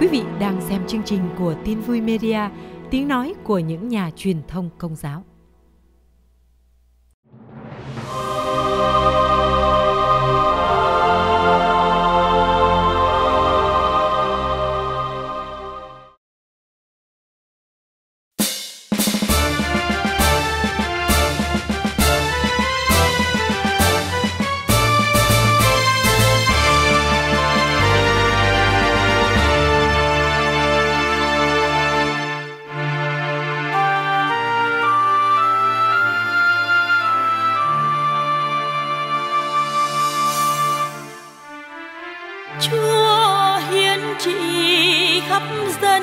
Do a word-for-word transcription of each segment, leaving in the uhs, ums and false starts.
Quý vị đang xem chương trình của Tin Vui Media, tiếng nói của những nhà truyền thông Công giáo. Chúa hiến trị khắp dân,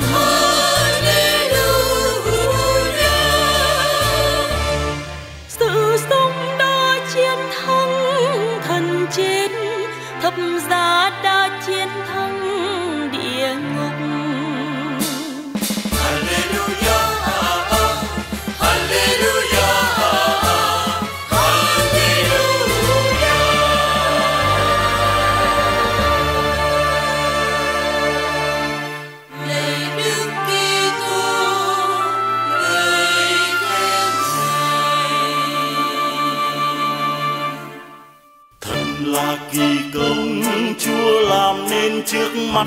Hallelujah. Sự sống đã chiến thắng thần chết, thập giá đã chiến thắng địa ngục. Hallelujah. Chúa làm nên trước mắt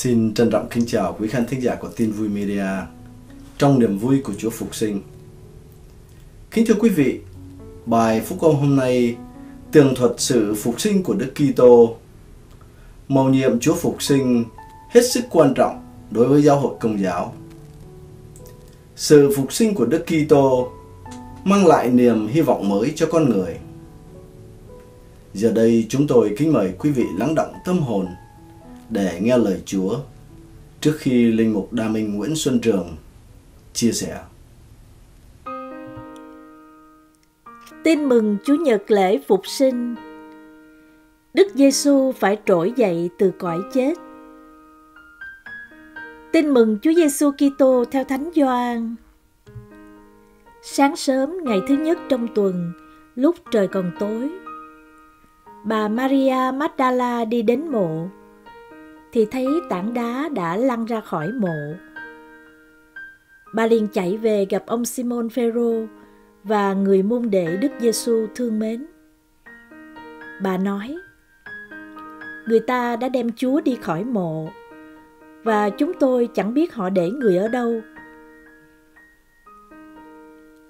Xin trân trọng kính chào quý khán thính giả của Tin Vui Media trong niềm vui của Chúa Phục Sinh. Kính thưa quý vị, bài Phúc Âm hôm nay tường thuật sự phục sinh của Đức Kitô. Mầu nhiệm Chúa Phục Sinh hết sức quan trọng đối với giáo hội Công giáo. Sự phục sinh của Đức Kitô mang lại niềm hy vọng mới cho con người. Giờ đây chúng tôi kính mời quý vị lắng đọng tâm hồn để nghe lời Chúa trước khi Linh mục Đa Minh Nguyễn Xuân Trường chia sẻ. Tin mừng Chủ nhật lễ Phục Sinh. Đức Giêsu phải trỗi dậy từ cõi chết. Tin mừng Chúa Giêsu Kitô theo Thánh Gioan. Sáng sớm ngày thứ nhất trong tuần, lúc trời còn tối, bà Maria Magdalena đi đến mộ thì thấy tảng đá đã lăn ra khỏi mộ. Bà liền chạy về gặp ông Simon Phêrô và người môn đệ Đức Giêsu thương mến. Bà nói: "Người ta đã đem Chúa đi khỏi mộ và chúng tôi chẳng biết họ để người ở đâu."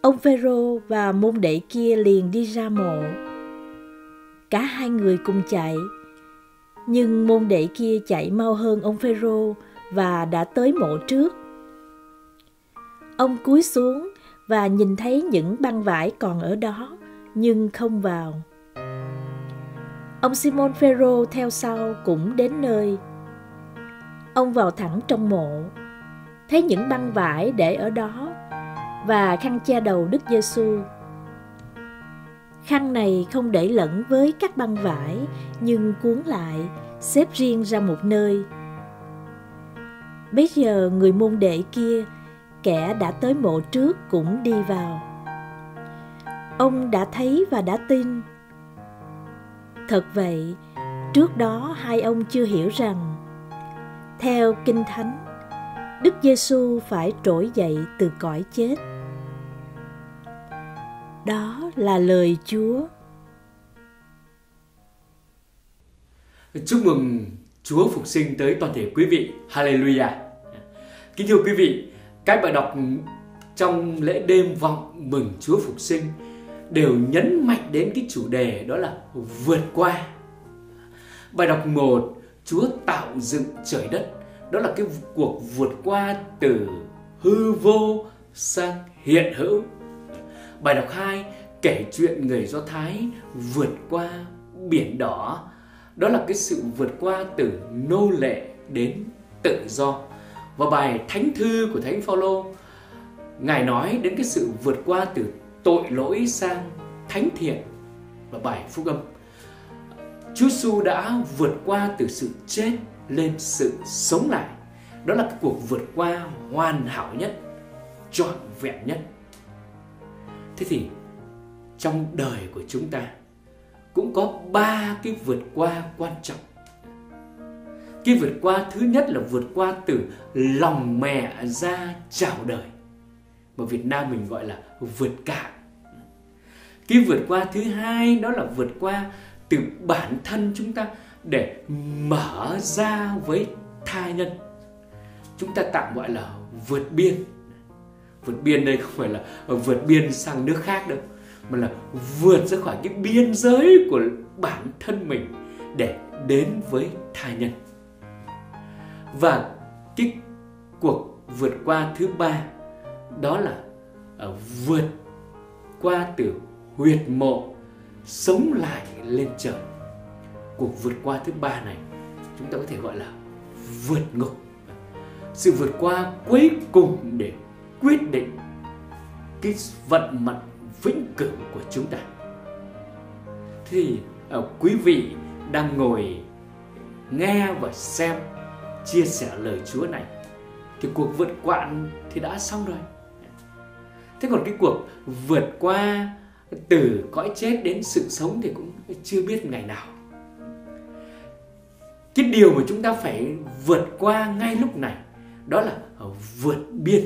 Ông Phêrô và môn đệ kia liền đi ra mộ. Cả hai người cùng chạy, nhưng môn đệ kia chạy mau hơn ông Phêrô và đã tới mộ trước. Ông cúi xuống và nhìn thấy những băng vải còn ở đó nhưng không vào. Ông Simon Phêrô theo sau cũng đến nơi. Ông vào thẳng trong mộ, thấy những băng vải để ở đó và khăn che đầu Đức Giêsu. Khăn này không để lẫn với các băng vải, nhưng cuốn lại, xếp riêng ra một nơi. Bây giờ người môn đệ kia, kẻ đã tới mộ trước cũng đi vào. Ông đã thấy và đã tin. Thật vậy, trước đó hai ông chưa hiểu rằng, theo Kinh Thánh, Đức Giêsu phải trỗi dậy từ cõi chết. Đó là lời Chúa. Chúc mừng Chúa phục sinh tới toàn thể quý vị. Hallelujah. Kính thưa quý vị, các bài đọc trong lễ đêm vọng mừng Chúa phục sinh đều nhấn mạnh đến cái chủ đề đó là vượt qua. Bài đọc một, Chúa tạo dựng trời đất, đó là cái cuộc vượt qua từ hư vô sang hiện hữu. Bài đọc hai kể chuyện người Do Thái vượt qua biển đỏ, đó là cái sự vượt qua từ nô lệ đến tự do. Và bài Thánh Thư của Thánh Phaolô, Ngài nói đến cái sự vượt qua từ tội lỗi sang thánh thiện. Và bài Phúc Âm, Chúa Giêsu đã vượt qua từ sự chết lên sự sống lại. Đó là cái cuộc vượt qua hoàn hảo nhất, trọn vẹn nhất. Thế thì trong đời của chúng ta cũng có ba cái vượt qua quan trọng. Cái vượt qua thứ nhất là vượt qua từ lòng mẹ ra chào đời, mà Việt Nam mình gọi là vượt cạn. Cái vượt qua thứ hai đó là vượt qua từ bản thân chúng ta để mở ra với tha nhân. Chúng ta tạm gọi là vượt biên. Vượt biên đây không phải là vượt biên sang nước khác đâu, mà là vượt ra khỏi cái biên giới của bản thân mình để đến với tha nhân. Và cái cuộc vượt qua thứ ba đó là vượt qua từ huyệt mộ sống lại lên trời. Cuộc vượt qua thứ ba này chúng ta có thể gọi là vượt ngục, sự vượt qua cuối cùng để quyết định cái vận mệnh vĩnh cửu của chúng ta. Thì quý vị đang ngồi nghe và xem chia sẻ lời Chúa này thì cuộc vượt qua thì đã xong rồi. Thế còn cái cuộc vượt qua từ cõi chết đến sự sống thì cũng chưa biết ngày nào. Cái điều mà chúng ta phải vượt qua ngay lúc này đó là vượt biên,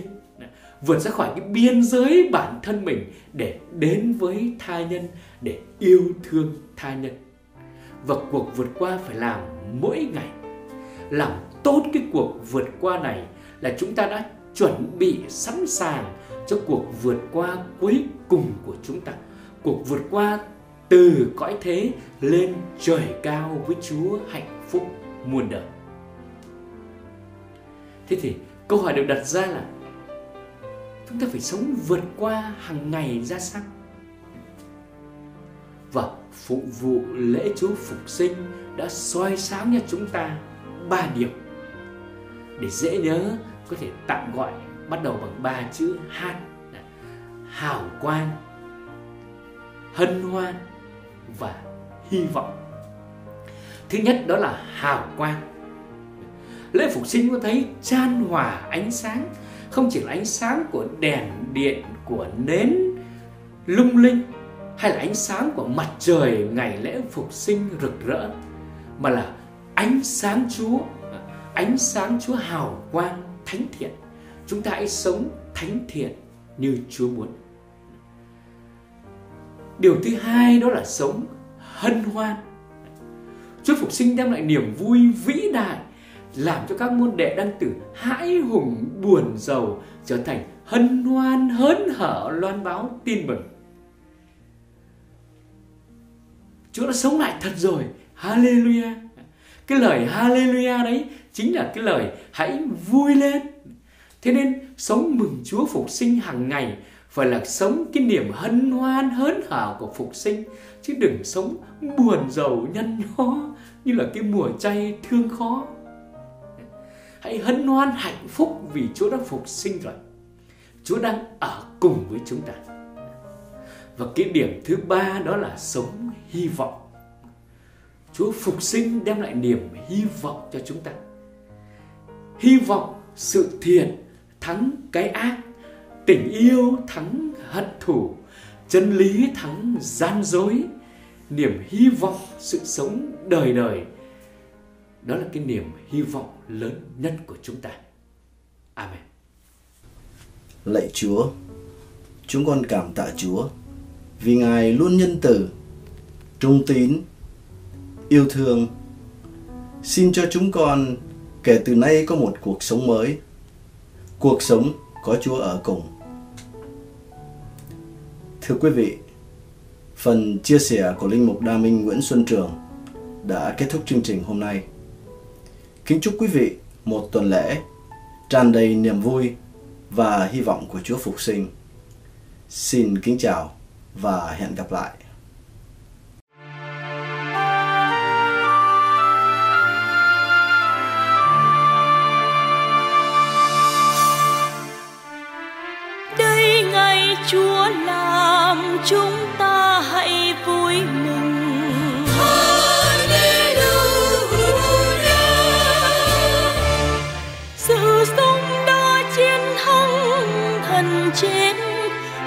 vượt ra khỏi cái biên giới bản thân mình để đến với tha nhân, để yêu thương tha nhân. Và cuộc vượt qua phải làm mỗi ngày. Làm tốt cái cuộc vượt qua này là chúng ta đã chuẩn bị sẵn sàng cho cuộc vượt qua cuối cùng của chúng ta, cuộc vượt qua từ cõi thế lên trời cao với Chúa hạnh phúc muôn đời. Thế thì câu hỏi được đặt ra là chúng ta phải sống vượt qua hàng ngày ra sao? Và phục vụ lễ Chúa phục sinh đã soi sáng cho chúng ta ba điều để dễ nhớ, có thể tạm gọi bắt đầu bằng ba chữ H: hào quang, hân hoan và hy vọng. Thứ nhất đó là hào quang. Lễ phục sinh có thấy chan hòa ánh sáng, không chỉ là ánh sáng của đèn điện, của nến lung linh hay là ánh sáng của mặt trời ngày lễ phục sinh rực rỡ, mà là ánh sáng Chúa, ánh sáng Chúa hào quang thánh thiện. Chúng ta hãy sống thánh thiện như Chúa muốn. Điều thứ hai đó là sống hân hoan. Chúa phục sinh đem lại niềm vui vĩ đại, làm cho các môn đệ đang từ hãi hùng buồn rầu trở thành hân hoan hớn hở loan báo tin mừng. Chúa đã sống lại thật rồi. Hallelujah. Cái lời Hallelujah đấy chính là cái lời hãy vui lên. Thế nên sống mừng Chúa phục sinh hàng ngày phải là sống cái niềm hân hoan hớn hở của phục sinh, chứ đừng sống buồn rầu nhăn nhó như là cái mùa chay thương khó. Hãy hân hoan hạnh phúc vì Chúa đã phục sinh rồi, Chúa đang ở cùng với chúng ta. Và cái điểm thứ ba đó là sống hy vọng. Chúa phục sinh đem lại niềm hy vọng cho chúng ta. Hy vọng sự thiện thắng cái ác, tình yêu thắng hận thù, chân lý thắng gian dối. Niềm hy vọng sự sống đời đời, đó là cái niềm hy vọng lớn nhất của chúng ta. Amen. Lạy Chúa, chúng con cảm tạ Chúa vì Ngài luôn nhân từ, trung tín, yêu thương. Xin cho chúng con kể từ nay có một cuộc sống mới, cuộc sống có Chúa ở cùng. Thưa quý vị, phần chia sẻ của Linh mục Đa Minh Nguyễn Xuân Trường đã kết thúc chương trình hôm nay. Kính chúc quý vị một tuần lễ tràn đầy niềm vui và hy vọng của Chúa phục sinh. Xin kính chào và hẹn gặp lại. Đây ngày Chúa làm, chúng ta hãy vui mừng. Sự sống đã chiến thắng thần chết,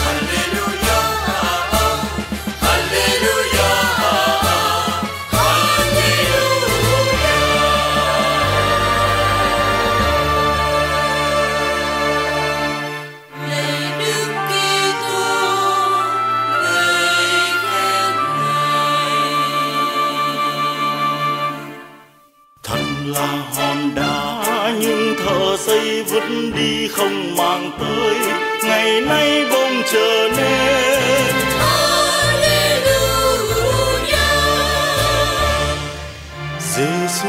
Hallelujah, Hallelujah, Hallelujah. Lạy Đức Kitô, Ngài khen Ngài. Thần là hòn đá, nhưng thợ xây vứt đi không mang tới, ngày nay bỗng trở nên. Hallelujah. Giêsu